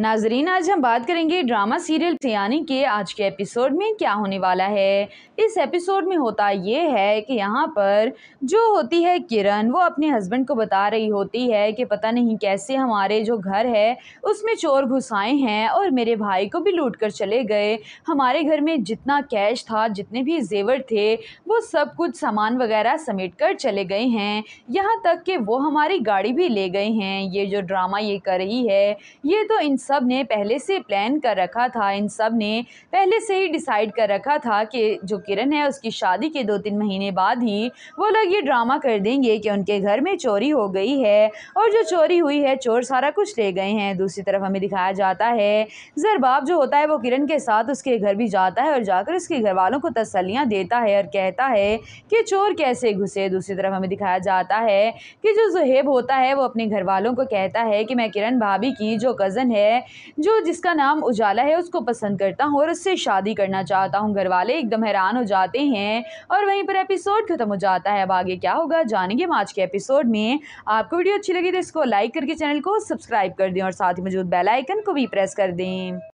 नाजरीन, आज हम बात करेंगे ड्रामा सीरियल सियानी के आज के एपिसोड में क्या होने वाला है। इस एपिसोड में होता ये है कि यहाँ पर जो होती है किरण, वो अपने हस्बैंड को बता रही होती है कि पता नहीं कैसे हमारे जो घर है उसमें चोर घुस आए हैं और मेरे भाई को भी लूट कर चले गए। हमारे घर में जितना कैश था, जितने भी जेवर थे, वो सब कुछ सामान वगैरह समेट कर चले गए हैं, यहाँ तक कि वो हमारी गाड़ी भी ले गए हैं। ये जो ड्रामा ये कर रही है, ये तो इन सब ने पहले से प्लान कर रखा था, इन सब ने पहले से ही डिसाइड कर रखा था कि जो किरण है उसकी शादी के 2-3 महीने बाद ही वो लोग ये ड्रामा कर देंगे कि उनके घर में चोरी हो गई है और जो चोरी हुई है चोर सारा कुछ ले गए हैं। दूसरी तरफ हमें दिखाया जाता है ज़रबाप जो होता है वो किरण के साथ उसके घर भी जाता है और जाकर उसके घर वालों को तसल्लियाँ देता है और कहता है कि चोर कैसे घुसे। दूसरी तरफ हमें दिखाया जाता है कि जो ज़हेब होता है वो अपने घर वालों को कहता है कि मैं किरण भाभी की जो कज़न है, जो जिसका नाम उजाला है, उसको पसंद करता हूँ और उससे शादी करना चाहता हूँ। घर वाले एकदम हैरान हो जाते हैं और वहीं पर एपिसोड खत्म हो जाता है। अब आगे क्या होगा जानेंगे हम आज के एपिसोड में। आपको वीडियो अच्छी लगी तो इसको लाइक करके चैनल को सब्सक्राइब कर दें और साथ ही मौजूद बेल आइकन को भी प्रेस कर दें।